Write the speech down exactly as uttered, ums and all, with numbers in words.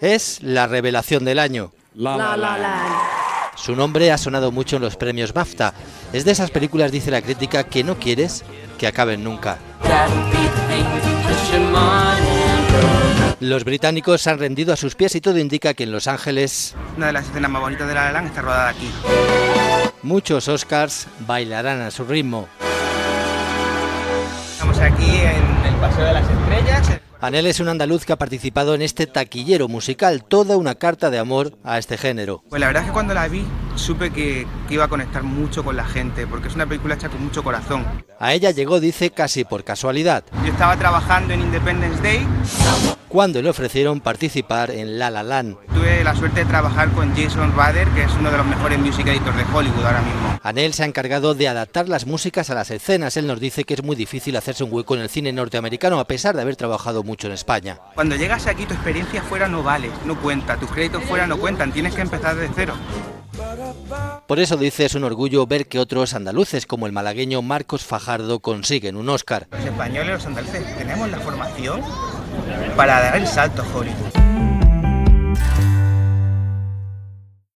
Es la revelación del año. La La Land. Su nombre ha sonado mucho en los premios BAFTA. Es de esas películas, dice la crítica, que no quieres que acaben nunca. Los británicos se han rendido a sus pies y todo indica que en Los Ángeles... una de las escenas más bonitas de La La Land está rodada aquí. Muchos Oscars bailarán a su ritmo. Estamos aquí en el Paseo de las Estrellas. Anele es un andaluz que ha participado en este taquillero musical, toda una carta de amor a este género. Pues la verdad es que cuando la vi supe que, que iba a conectar mucho con la gente, porque es una película hecha con mucho corazón. A ella llegó, dice, casi por casualidad. Yo estaba trabajando en Independence Day cuando le ofrecieron participar en La La Land. Tuve la suerte de trabajar con Jason Rader, que es uno de los mejores music editors de Hollywood ahora mismo. Anele se ha encargado de adaptar las músicas a las escenas. Él nos dice que es muy difícil hacerse un hueco en el cine norteamericano, a pesar de haber trabajado mucho. mucho en España. Cuando llegas aquí tu experiencia fuera no vale, no cuenta, tus créditos fuera no cuentan, tienes que empezar de cero. Por eso, dice, es un orgullo ver que otros andaluces como el malagueño Marcos Fajardo consiguen un Oscar. Los españoles, los andaluces, tenemos la formación para dar el salto a Hollywood.